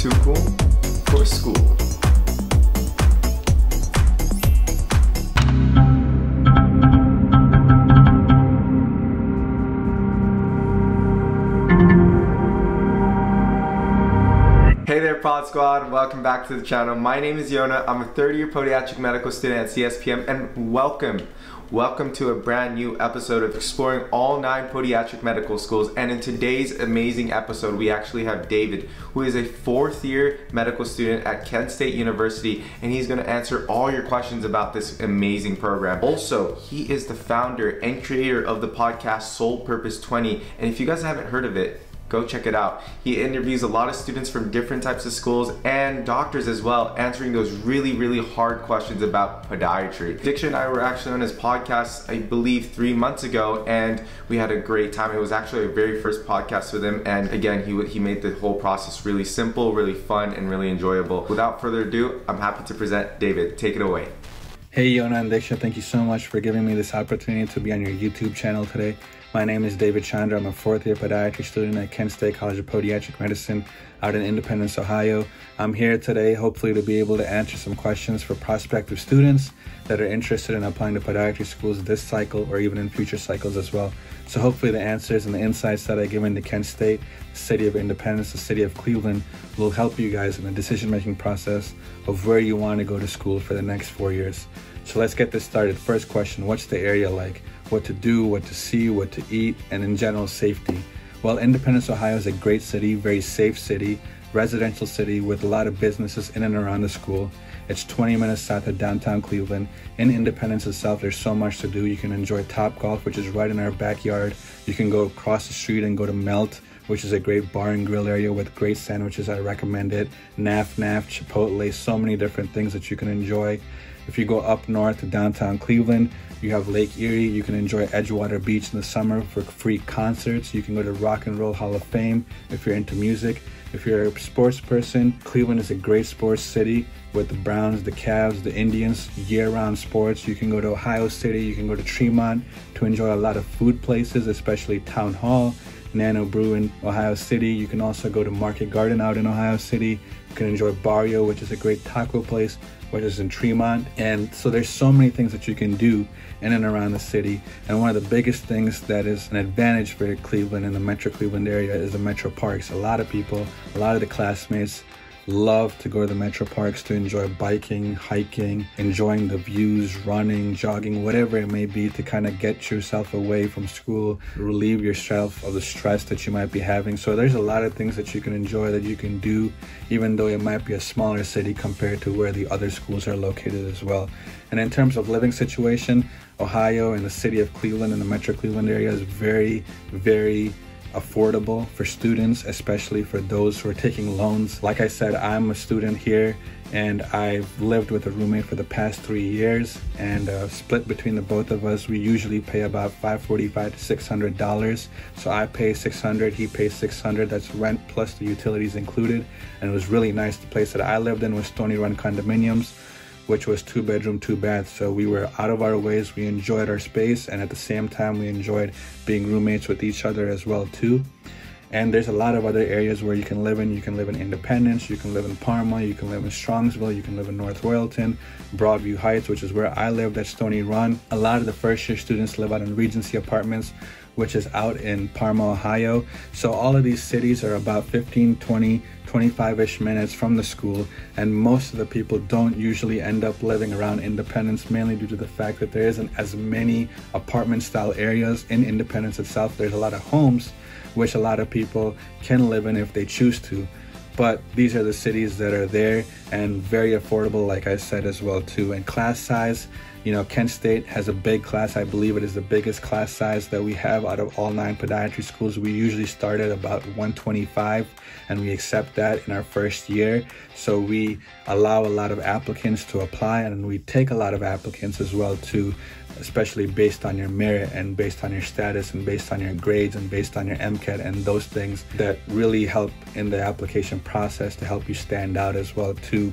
too cool for school. Hey there, Pod Squad, welcome back to the channel. My name is Yona. I'm a third-year podiatric medical student at CSPM, and welcome to a brand new episode of exploring all 9 podiatric medical schools. And in today's amazing episode, we actually have David, who is a 4th-year medical student at Kent State University, and he's going to answer all your questions about this amazing program. Also, he is the founder and creator of the podcast SolePurpose 20, and if you guys haven't heard of it, go check it out. He interviews a lot of students from different types of schools and doctors as well, answering those really, really hard questions about podiatry. Diksha and I were actually on his podcast, I believe, 3 months ago, and we had a great time. It was actually our very first podcast with him, and again, he made the whole process really simple, really fun, and really enjoyable. Without further ado, I'm happy to present David. Take it away. Hey, Yona and Diksha, thank you so much for giving me this opportunity to be on your YouTube channel today. My name is David Chandra. I'm a 4th-year podiatry student at Kent State College of Podiatric Medicine out in Independence, Ohio. I'm here today hopefully to be able to answer some questions for prospective students that are interested in applying to podiatry schools this cycle or even in future cycles as well. So hopefully the answers and the insights that I give into Kent State, the city of Independence, the city of Cleveland will help you guys in the decision-making process of where you want to go to school for the next 4 years. So let's get this started. First question, what's the area like? What to do, what to see, what to eat, and in general, safety. Well, Independence, Ohio is a great city, very safe city, residential city with a lot of businesses in and around the school. It's 20 minutes south of downtown Cleveland. In Independence itself, there's so much to do. You can enjoy Top Golf, which is right in our backyard. You can go across the street and go to Melt, which is a great bar and grill area with great sandwiches. I recommend it. Naf Naf, Chipotle, so many different things that you can enjoy. If you go up north to downtown Cleveland, you have Lake Erie. You can enjoy Edgewater Beach in the summer for free concerts. You can go to Rock and Roll Hall of Fame if you're into music. If you're a sports person, Cleveland is a great sports city with the Browns, the Cavs, the Indians, year-round sports. You can go to Ohio City. You can go to Tremont to enjoy a lot of food places, especially Town Hall, Nano Brew in Ohio City. You can also go to Market Garden out in Ohio City. You can enjoy Barrio, which is a great taco place, which is in Tremont. And so there's so many things that you can do in and around the city. And one of the biggest things that is an advantage for Cleveland and the Metro Cleveland area is the Metro Parks. A lot of people, a lot of the classmates love to go to the Metro Parks to enjoy biking, hiking, enjoying the views, running, jogging, whatever it may be, to kind of get yourself away from school, relieve yourself of the stress that you might be having. So there's a lot of things that you can enjoy, that you can do, even though it might be a smaller city compared to where the other schools are located as well. And in terms of living situation, Ohio and the city of Cleveland and the Metro Cleveland area is very, very affordable for students, especially for those who are taking loans. Like I said, I'm a student here and I've lived with a roommate for the past 3 years, and split between the both of us, we usually pay about $545 to $600. So I pay $600, he pays $600. That's rent plus the utilities included. And it was really nice. The place that I lived in was Stony Run condominiums, which was 2 bedroom, 2 bath. So we were out of our ways. We enjoyed our space, and at the same time, we enjoyed being roommates with each other as well too. And there's a lot of other areas where you can live in. You can live in Independence, you can live in Parma, you can live in Strongsville, you can live in North Royalton, Broadview Heights, which is where I lived at Stony Run. A lot of the first-year students live out in Regency Apartments, which is out in Parma, Ohio. So all of these cities are about 15, 20, 25-ish minutes from the school, and most of the people don't usually end up living around Independence, mainly due to the fact that there isn't as many apartment-style areas in Independence itself. There's a lot of homes, which a lot of people can live in if they choose to. But these are the cities that are there and very affordable, like I said as well too. And class size, you know, Kent State has a big class. I believe it is the biggest class size that we have out of all 9 podiatry schools. We usually start at about 125, and we accept that in our first year. So we allow a lot of applicants to apply, and we take a lot of applicants as well too, especially based on your merit and based on your status and based on your grades and based on your MCAT and those things that really help in the application process to help you stand out as well too.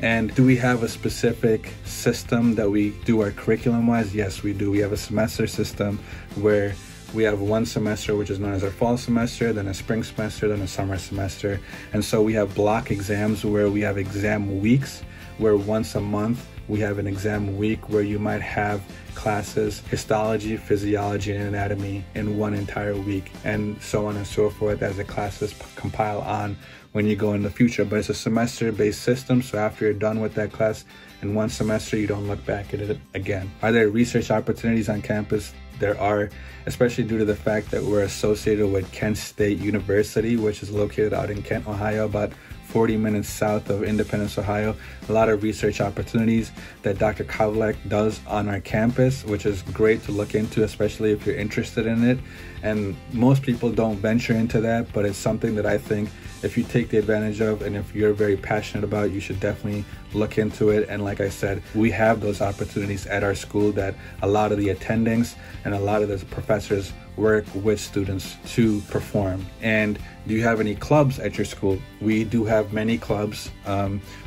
And do we have a specific system that we do our curriculum wise? Yes, we do. We have a semester system where We have one semester, which is known as our fall semester, then a spring semester, then a summer semester. And so we have block exams where we have exam weeks, where once a month we have an exam week where you might have classes, histology, physiology, and anatomy in one entire week, and so on and so forth as the classes compile on when you go in the future. But it's a semester-based system, so after you're done with that class in one semester, you don't look back at it again. Are there research opportunities on campus? There are, especially due to the fact that we're associated with Kent State University, which is located out in Kent, Ohio, about 40 minutes south of Independence, Ohio. A lot of research opportunities that Dr. Kavlak does on our campus, which is great to look into, especially if you're interested in it. And most people don't venture into that, but it's something that I think if you take the advantage of and if you're very passionate about, you should definitely look into it. And like I said, we have those opportunities at our school that a lot of the attendings and a lot of the professors work with students to perform. And do you have any clubs at your school? We do have many clubs.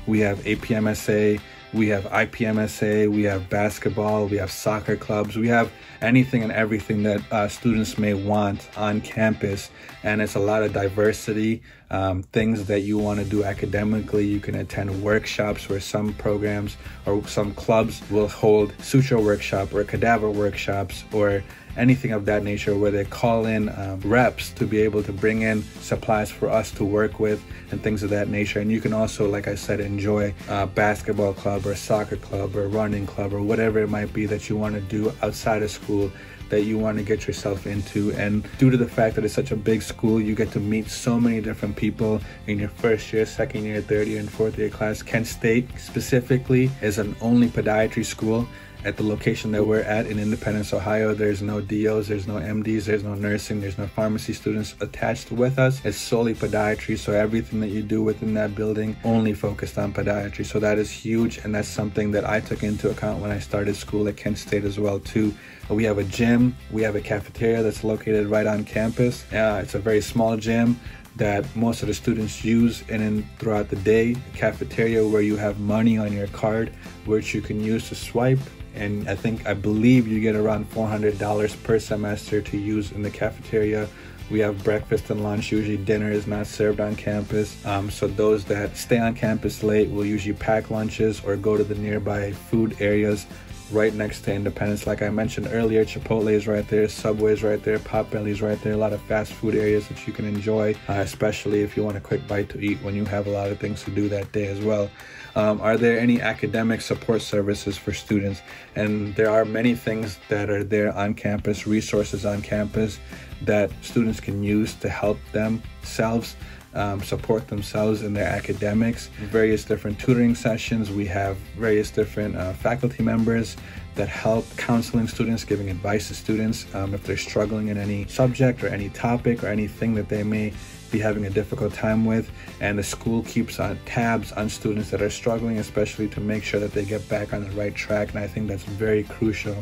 We have APMSA, we have IPMSA, we have basketball, we have soccer clubs, we have anything and everything that students may want on campus. And it's a lot of diversity, things that you want to do academically. You can attend workshops where some programs or some clubs will hold suture workshop or cadaver workshops or anything of that nature, where they call in reps to be able to bring in supplies for us to work with and things of that nature. And you can also, like I said, enjoy a basketball club or soccer club or running club or whatever it might be that you want to do outside of school that you want to get yourself into. And due to the fact that it's such a big school, you get to meet so many different people in your first year, second year, third year, and fourth year class. Kent State specifically is an only podiatry school. At the location that we're at in Independence, Ohio, there's no DOs, there's no MDs, there's no nursing, there's no pharmacy students attached with us. It's solely podiatry, so everything that you do within that building only focused on podiatry. So that is huge, and that's something that I took into account when I started school at Kent State as well too. We have a gym, we have a cafeteria that's located right on campus. It's a very small gym that most of the students use, and then throughout the day, a cafeteria where you have money on your card, which you can use to swipe. And I believe you get around $400 per semester to use in the cafeteria. We have breakfast and lunch. Usually dinner is not served on campus. So those that stay on campus late will usually pack lunches or go to the nearby food areas right next to Independence. Like I mentioned earlier, Chipotle is right there, Subway's right there, Potbelly's right there, a lot of fast food areas that you can enjoy, especially if you want a quick bite to eat when you have a lot of things to do that day as well. Are there any academic support services for students? And there are many things that are there on campus, resources on campus that students can use to help themselves, support themselves in their academics. Various different tutoring sessions. We have various different faculty members that help counseling students, giving advice to students if they're struggling in any subject or any topic or anything that they may be having a difficult time with. And the school keeps on tabs on students that are struggling, especially to make sure that they get back on the right track. And I think that's very crucial,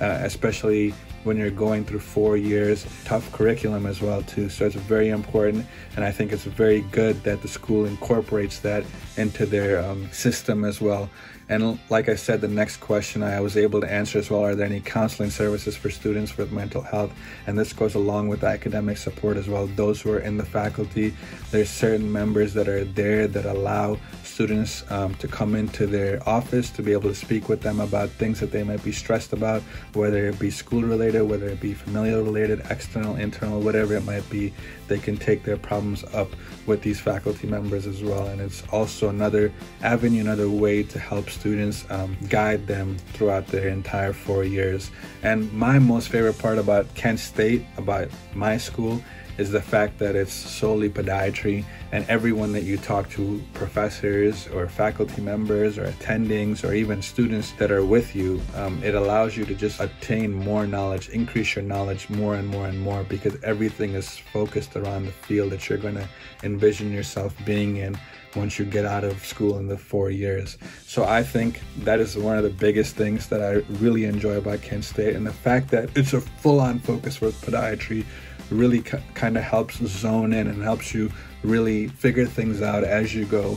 especially when you're going through 4 years, tough curriculum as well too. So it's very important, and I think it's very good that the school incorporates that into their system as well. And like I said, the next question I was able to answer as well, are there any counseling services for students with mental health? And this goes along with academic support as well. Those who are in the faculty, there's certain members that are there that allow students to come into their office to be able to speak with them about things that they might be stressed about, whether it be school related, whether it be familial related, external, internal, whatever it might be. They can take their problems up with these faculty members as well. And it's also another avenue, another way to help students, guide them throughout their entire 4 years. And my most favorite part about Kent State, about my school, is the fact that it's solely podiatry, and everyone that you talk to, professors or faculty members or attendings or even students that are with you, it allows you to just attain more knowledge, increase your knowledge more and more and more, because everything is focused around the field that you're going to envision yourself being in once you get out of school in the 4 years. So I think that is one of the biggest things that I really enjoy about Kent State, and the fact that it's a full-on focus with podiatry really kind of helps zone in and helps you really figure things out as you go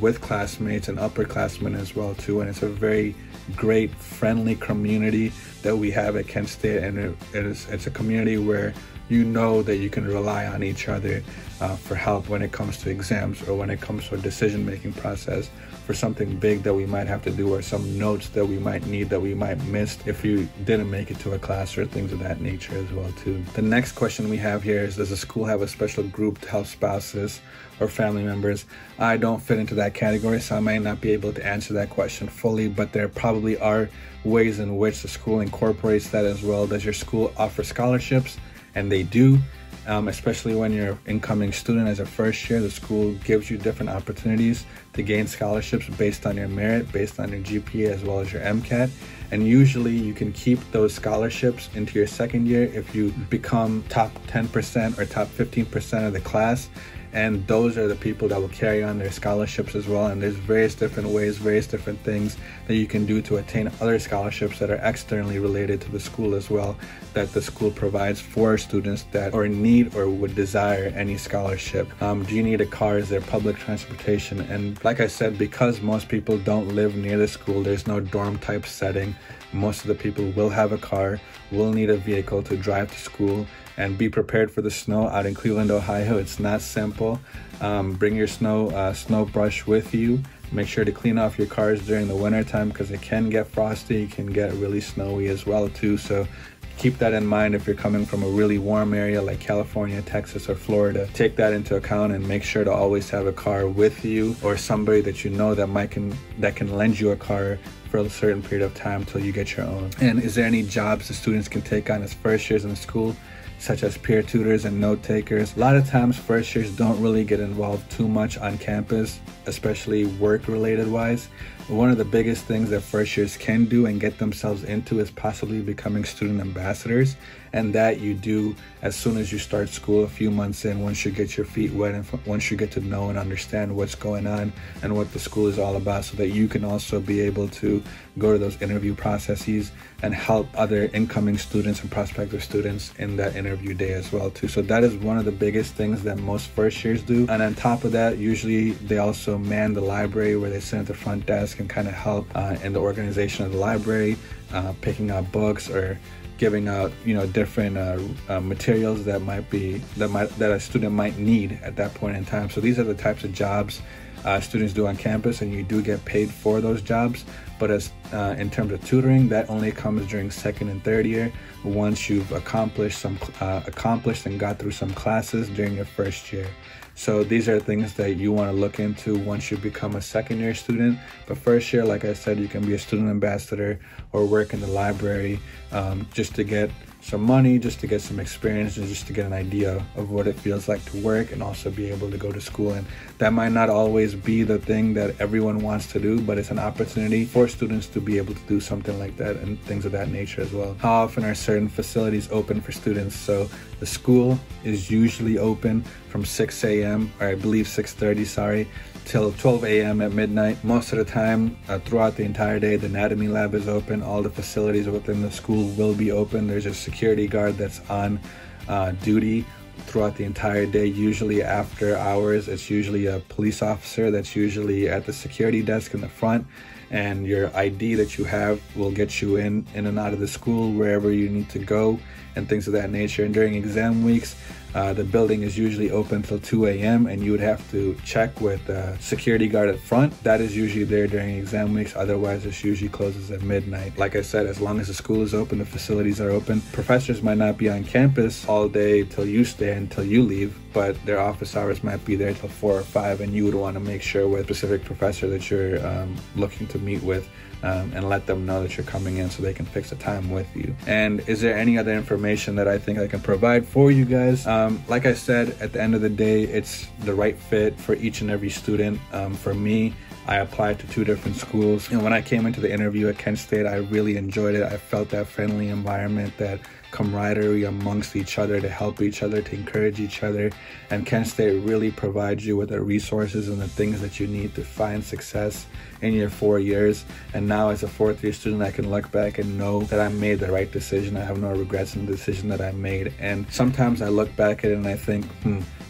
with classmates and upperclassmen as well too, and it's a very great friendly community that we have at Kent State, and it's a community where you know that you can rely on each other for help when it comes to exams or when it comes to a decision-making process for something big that we might have to do, or some notes that we might need that we might miss if you didn't make it to a class, or things of that nature as well too. The next question we have here is, does the school have a special group to help spouses or family members? I don't fit into that category, so I might not be able to answer that question fully, but there probably are ways in which the school incorporates that as well. Does your school offer scholarships? And they do, especially when you're an incoming student as a first year. The school gives you different opportunities to gain scholarships based on your merit, based on your GPA, as well as your MCAT. And usually you can keep those scholarships into your second year if you become top 10% or top 15% of the class. And those are the people that will carry on their scholarships as well. And there's various different ways, various different things that you can do to attain other scholarships that are externally related to the school as well, that the school provides for students that are in need or would desire any scholarship. Do you need a car? Is there public transportation? And like I said, because most people don't live near the school, there's no dorm type setting. Most of the people will have a car, will need a vehicle to drive to school, and be prepared for the snow out in Cleveland, Ohio. It's not simple. Bring your snow brush with you. Make sure to clean off your cars during the winter time because it can get frosty, it can get really snowy as well too. So keep that in mind if you're coming from a really warm area like California, Texas, or Florida. Take that into account and make sure to always have a car with you, or somebody that you know that can lend you a car for a certain period of time till you get your own. And is there any jobs the students can take on as first years in the school, such as peer tutors and note takers? A lot of times first years don't really get involved too much on campus, especially work related wise. One of the biggest things that first years can do and get themselves into is possibly becoming student ambassadors. And that you do as soon as you start school, a few months in, once you get your feet wet and once you get to know and understand what's going on and what the school is all about, so that you can also be able to go to those interview processes and help other incoming students and prospective students in that interview day as well too. So that is one of the biggest things that most first years do. And on top of that, usually they also man the library, where they sit at the front desk and kind of help in the organization of the library, picking out books or giving out, you know, different materials that a student might need at that point in time. So these are the types of jobs students do on campus, and you do get paid for those jobs. But as in terms of tutoring, that only comes during second and third year, once you've accomplished and got through some classes during your first year. So these are things that you want to look into once you become a second year student. But first year, like I said, you can be a student ambassador or work in the library just to get some money, just to get some experience, and just to get an idea of what it feels like to work and also be able to go to school. And that might not always be the thing that everyone wants to do, but it's an opportunity for students to be able to do something like that and things of that nature as well. How often are certain facilities open for students? So the school is usually open from 6 a.m. or I believe 6:30, sorry, till 12 a.m. at midnight. Most of the time, throughout the entire day, the anatomy lab is open. All the facilities within the school will be open. There's a security guard that's on duty throughout the entire day. Usually after hours, it's usually a police officer that's usually at the security desk in the front, and your ID that you have will get you in and out of the school wherever you need to go and things of that nature. And during exam weeks, the building is usually open till 2 a.m. and you would have to check with the security guard at front. That is usually there during exam weeks. Otherwise, it usually closes at midnight. Like I said, as long as the school is open, the facilities are open. Professors might not be on campus all day till you stay, until you leave, but their office hours might be there till 4 or 5, and you would want to make sure with a specific professor that you're looking to meet with, and let them know that you're coming in so they can fix a time with you. And is there any other information that I think I can provide for you guys? Like I said, at the end of the day, it's the right fit for each and every student. For me, I applied to 2 different schools, and when I came into the interview at Kent State, I really enjoyed it. I felt that friendly environment, that camaraderie amongst each other, to help each other, to encourage each other. And Kent State really provides you with the resources and the things that you need to find success in your 4 years. And now as a 4th year student, I can look back and know that I made the right decision. I have no regrets in the decision that I made. And sometimes I look back at it and I think,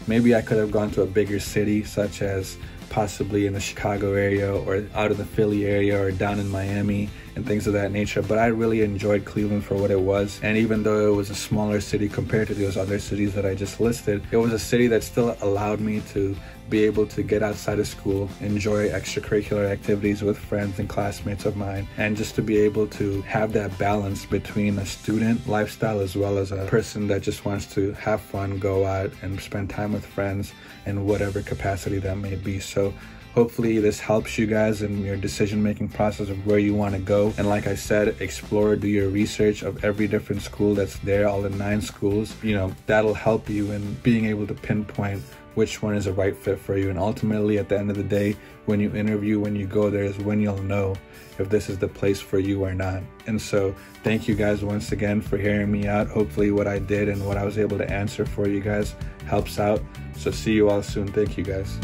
maybe I could have gone to a bigger city, such as possibly in the Chicago area or out of the Philly area or down in Miami and things of that nature. But I really enjoyed Cleveland for what it was. And even though it was a smaller city compared to those other cities that I just listed, it was a city that still allowed me to be able to get outside of school, enjoy extracurricular activities with friends and classmates of mine, and just to be able to have that balance between a student lifestyle as well as a person that just wants to have fun, go out, and spend time with friends in whatever capacity that may be. So hopefully this helps you guys in your decision-making process of where you want to go. And like I said, explore, do your research of every different school that's there, all the 9 schools. You know, that'll help you in being able to pinpoint which one is a right fit for you. And ultimately, at the end of the day, when you interview, when you go there, is when you'll know if this is the place for you or not. And so thank you guys once again for hearing me out. Hopefully what I did and what I was able to answer for you guys helps out. So see you all soon. Thank you guys.